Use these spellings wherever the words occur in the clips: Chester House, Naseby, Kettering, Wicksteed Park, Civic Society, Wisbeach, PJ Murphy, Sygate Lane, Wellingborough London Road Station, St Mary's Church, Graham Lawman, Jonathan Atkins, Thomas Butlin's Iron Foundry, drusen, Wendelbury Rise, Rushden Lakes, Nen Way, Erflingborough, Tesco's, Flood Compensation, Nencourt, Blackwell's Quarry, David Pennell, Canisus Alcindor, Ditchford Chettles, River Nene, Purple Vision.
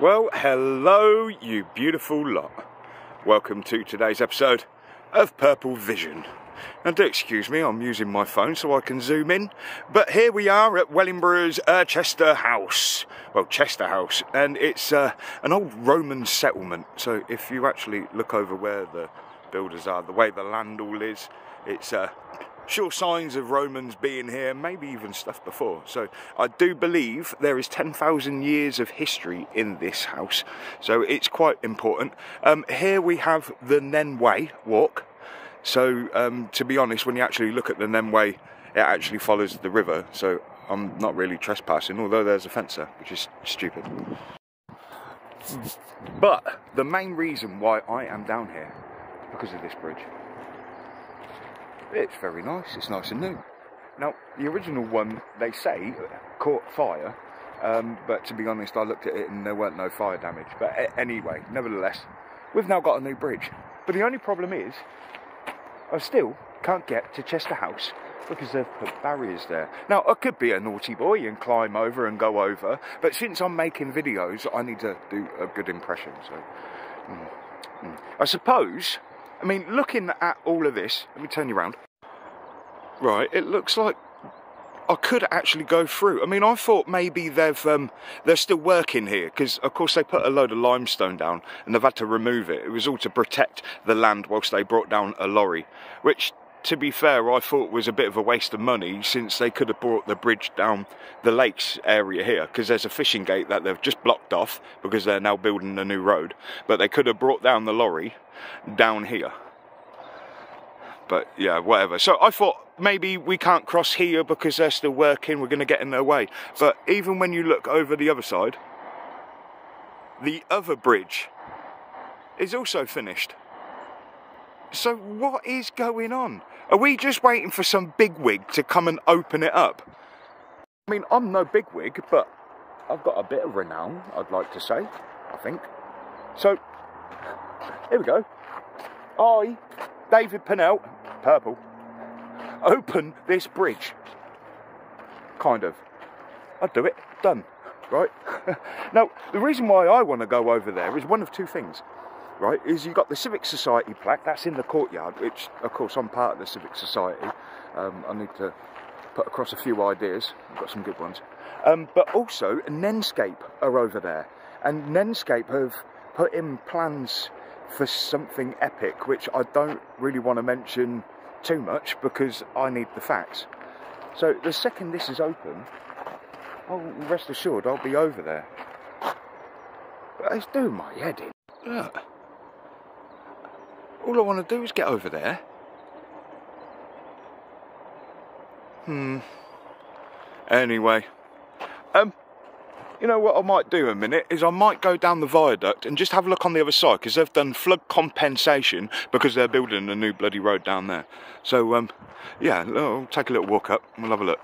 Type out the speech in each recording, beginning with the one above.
Well, hello, you beautiful lot. Welcome to today's episode of Purple Vision. And do excuse me, I'm using my phone so I can zoom in. But here we are at Wellingborough Chester House. Well, Chester House. And it's an old Roman settlement. So if you actually look over where the builders are, the way the land all is, it's... sure signs of Romans being here, maybe even stuff before. So I do believe there is 10,000 years of history in this house. So it's quite important. Here we have the Nen Way walk. So to be honest, when you actually look at the Nen Way, it actually follows the river. So I'm not really trespassing, although there's a fence there, which is stupid. But the main reason why I am down here is because of this bridge. It's very nice, it's nice and new. Now, the original one, they say, caught fire, but to be honest, I looked at it and there weren't no fire damage. But anyway, nevertheless, we've now got a new bridge. But the only problem is, I still can't get to Chester House because they've put barriers there. Now, I could be a naughty boy and climb over and go over, but since I'm making videos, I need to do a good impression, so... I suppose... I mean, looking at all of this, let me turn you around. Right, it looks like I could actually go through. I mean, I thought maybe they've, they're still working here because, of course, they put a load of limestone down and they've had to remove it. It was all to protect the land whilst they brought down a lorry, which, to be fair, I thought was a bit of a waste of money since they could have brought the bridge down the lakes area here because there's a fishing gate that they've just blocked off because they're now building a new road. But they could have brought down the lorry down here. But yeah, whatever. So I thought maybe we can't cross here because they're still working. We're going to get in their way. But even when you look over the other side, the other bridge is also finished. So what is going on? Are we just waiting for some bigwig to come and open it up? I mean, I'm no bigwig, but I've got a bit of renown, I'd like to say, I think. So, here we go. I, David Pennell, Purple, open this bridge. Kind of. I'll do it. Done. Right? Now, the reason why I want to go over there is one of two things. Right, is you've got the Civic Society plaque, that's in the courtyard, which, of course, I'm part of the Civic Society. I need to put across a few ideas. I've got some good ones. But also, Nenscape are over there. And Nenscape have put in plans for something epic, which I don't really want to mention too much because I need the facts. So the second this is open, I'll rest assured I'll be over there. But it's doing my head in. Look. All I want to do is get over there. Anyway. You know what I might do a minute is I might go down the viaduct and just have a look on the other side because they've done flood compensation because they're building a new bloody road down there. So, yeah, I'll take a little walk up and we'll have a look.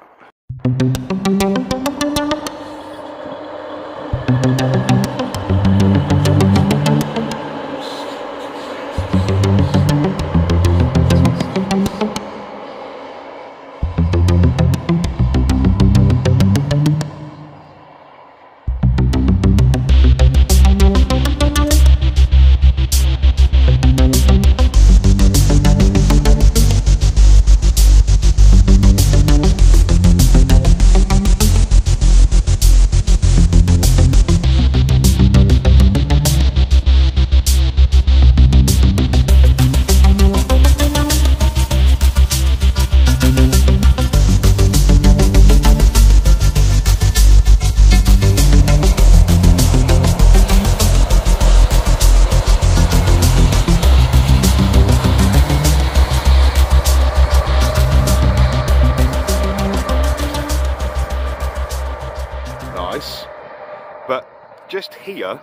Just here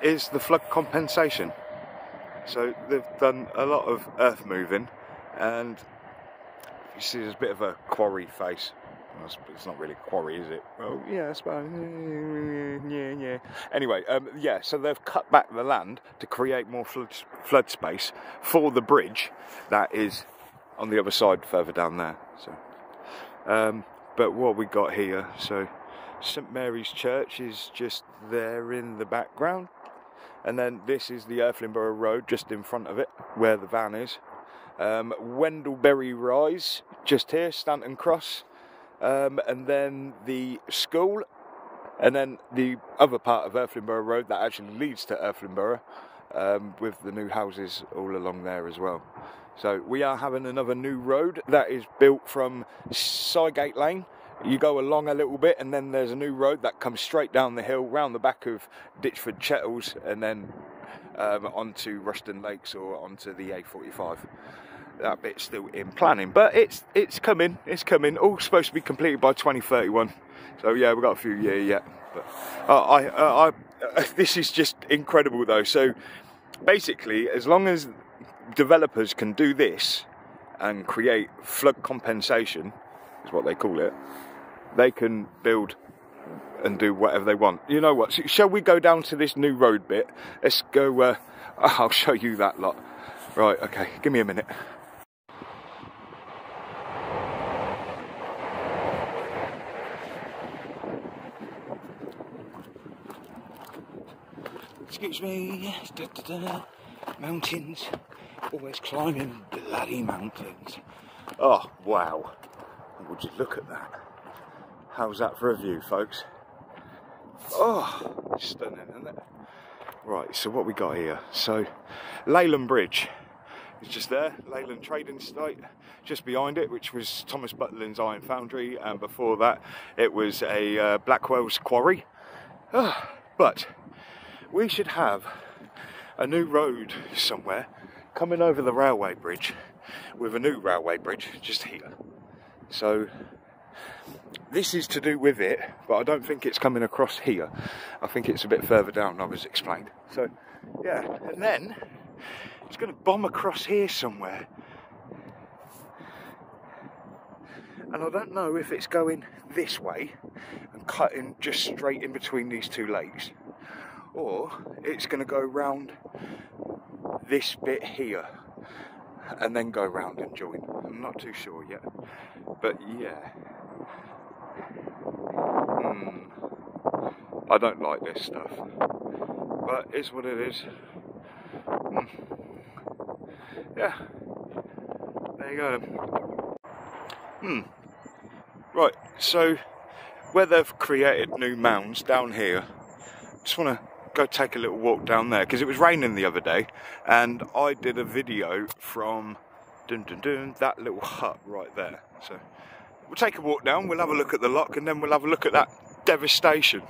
is the flood compensation. So they've done a lot of earth moving and you see there's a bit of a quarry face. It's not really a quarry, is it? Well, yeah, I suppose. Yeah. Anyway, yeah, so they've cut back the land to create more flood space for the bridge that is on the other side further down there. So, but what we got here, so St Mary's Church is just there in the background. And then this is the Erflingborough Road just in front of it, where the van is. Wendelbury Rise, just here, Stanton Cross. And then the school. And then the other part of Erflingborough Road that actually leads to Erflingborough, with the new houses all along there as well. So we are having another new road that is built from Sygate Lane. You go along a little bit and then there's a new road that comes straight down the hill round the back of Ditchford Chettles and then onto Rushden Lakes or onto the A45. That bit's still in planning, but it's coming. All supposed to be completed by 2031. So yeah, we've got a few years yet. But this is just incredible though. So basically, as long as developers can do this and create flood compensation, is what they call it, they can build and do whatever they want. You know what? So, shall we go down to this new road bit? Let's go. I'll show you that lot. Right. Okay. Give me a minute. Excuse me, da, da, da. Mountains, always climbing bloody mountains. Oh, wow, would you look at that? How's that for a view, folks? Oh, stunning, isn't it? Right, so what we got here? So, Leyland Bridge is just there, Leyland Trading Estate, just behind it, which was Thomas Butlin's Iron Foundry, and before that, it was a Blackwell's Quarry. But we should have a new road somewhere coming over the railway bridge with a new railway bridge just here. So this is to do with it, but I don't think it's coming across here. I think it's a bit further down, I was explained. So yeah, and then it's going to bomb across here somewhere. And I don't know if it's going this way and cutting just straight in between these two lakes, or it's going to go round this bit here and then go round and join. I'm not too sure yet, but yeah, I don't like this stuff, but it's what it is. Yeah, there you go. Right, so where they've created new mounds down here, just want to go take a little walk down there because it was raining the other day and I did a video from that little hut right there. So we'll take a walk down, we'll have a look at the lock, and then we'll have a look at that devastation.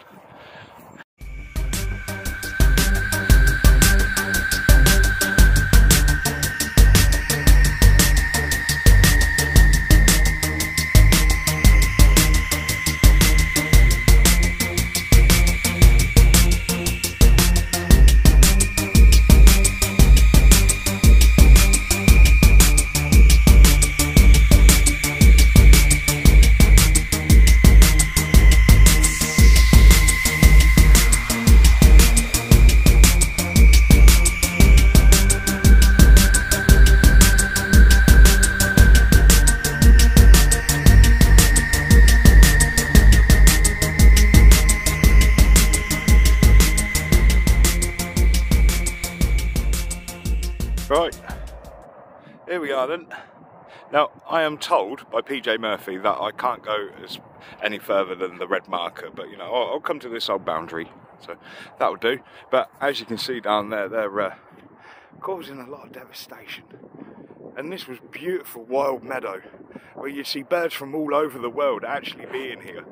Now, I am told by PJ Murphy that I can't go any further than the red marker, but you know, I'll come to this old boundary, so that'll do. But as you can see down there, they're causing a lot of devastation. And this was beautiful wild meadow where you see birds from all over the world actually being here.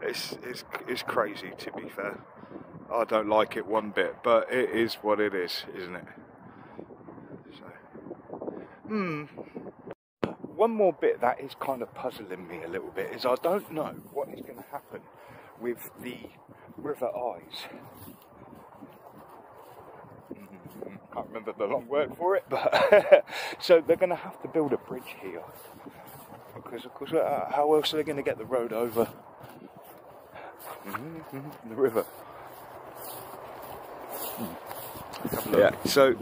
It's crazy, to be fair. I don't like it one bit, but it is what it is, isn't it? One more bit that is kind of puzzling me a little bit is I don't know what is going to happen with the River Eyes. Can't remember the long word for it, but so they're going to have to build a bridge here because, of course, how else are they going to get the road over the river? Yeah. So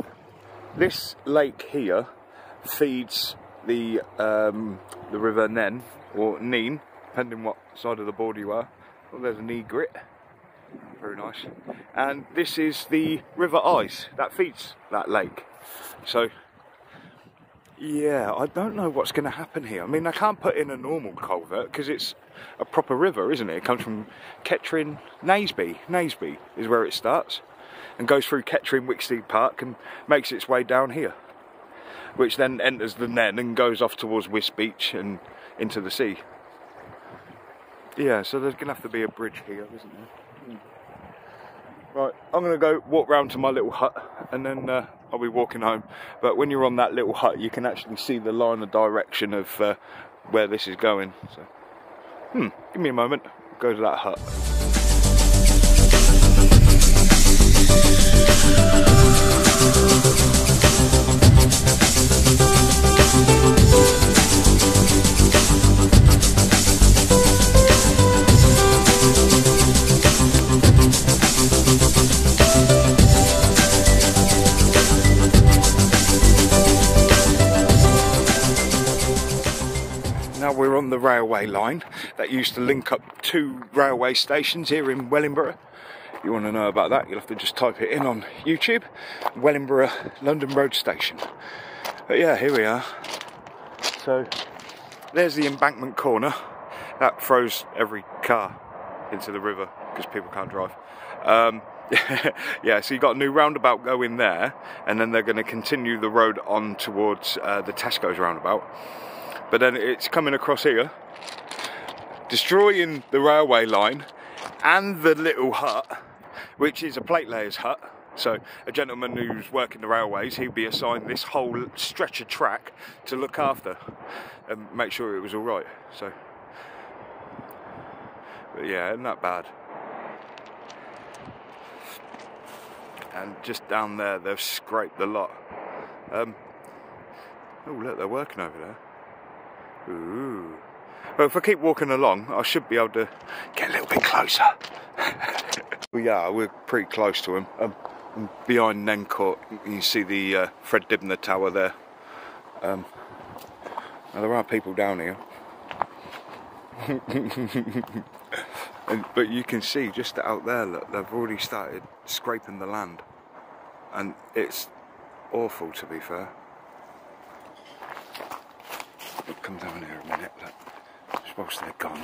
this lake here feeds the River Nene, or Nene depending what side of the border you are. Well, there's an egret, very nice. And this is the River Ice that feeds that lake. So yeah, I don't know what's going to happen here. I mean, I can't put in a normal culvert because it's a proper river, isn't it? It comes from Kettering, Naseby. Naseby is where it starts and goes through Kettering, Wicksteed Park and makes its way down here, which then enters the Nen and goes off towards Wisbeach and into the sea. Yeah, so there's going to have to be a bridge here, isn't there? Right, I'm going to go walk round to my little hut and then I'll be walking home. But when you're on that little hut, you can actually see the line of direction of where this is going. So, give me a moment, go to that hut. We're on the railway line that used to link up two railway stations here in Wellingborough. If you want to know about that, you'll have to just type it in on YouTube, Wellingborough London Road Station. But yeah, here we are. So there's the embankment corner that throws every car into the river because people can't drive. Yeah, so you've got a new roundabout going there, and then they're going to continue the road on towards the Tesco's roundabout. But then it's coming across here, destroying the railway line and the little hut, which is a plate layer's hut. So a gentleman who's working the railways, he'll be assigned this whole stretch of track to look after and make sure it was all right. So, but yeah, isn't that bad? And just down there, they've scraped the lot. Oh look, they're working over there. Ooh. Well, if I keep walking along, I should be able to get a little bit closer. Well, yeah, we're pretty close to him. Behind Nencourt, you can see the Fred Dibner Tower there. Now there are people down here. But you can see just out there, look, they've already started scraping the land. And it's awful, to be fair. Come down here a minute, look, just whilst they're gone.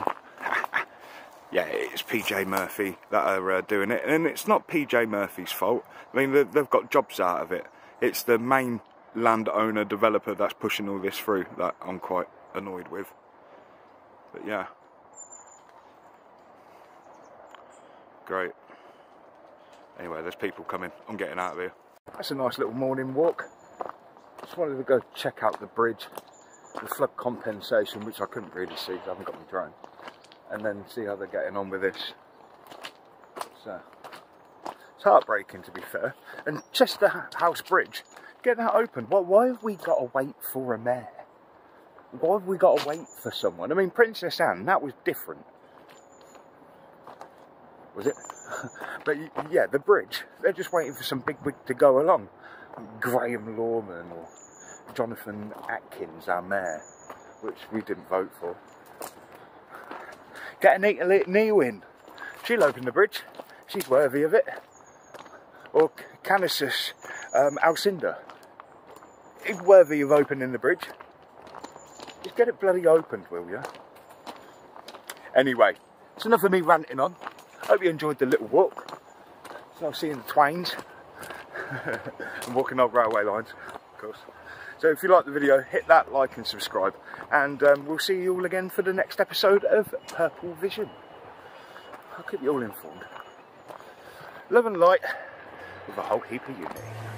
Yeah, it's PJ Murphy that are doing it, and it's not PJ Murphy's fault. I mean, they've got jobs out of it. It's the main landowner developer that's pushing all this through that I'm quite annoyed with. But yeah, great. Anyway, there's people coming. I'm getting out of here. That's a nice little morning walk. Just wanted to go check out the bridge, the flood compensation, which I couldn't really see, I haven't got my drone, and then see how they're getting on with this. So it's heartbreaking, to be fair. And Chester House Bridge, get that open. Well, why have we got to wait for a mayor? Why have we got to wait for someone? I mean, Princess Anne, that was different, was it? But yeah, the bridge, they're just waiting for some big wig to go along. Graham Lawman or Jonathan Atkins, our mayor, which we didn't vote for. Get Anita Neewind. She'll open the bridge. She's worthy of it. Or Canisus Alcindor. He's worthy of opening the bridge. Just get it bloody opened, will you? Anyway, it's enough of me ranting on. Hope you enjoyed the little walk. It's nice seeing the twains. And walking old railway lines, of course. So if you like the video, hit that like and subscribe, and we'll see you all again for the next episode of Purple Vision. I'll keep you all informed. Love and light with a whole heap of unity.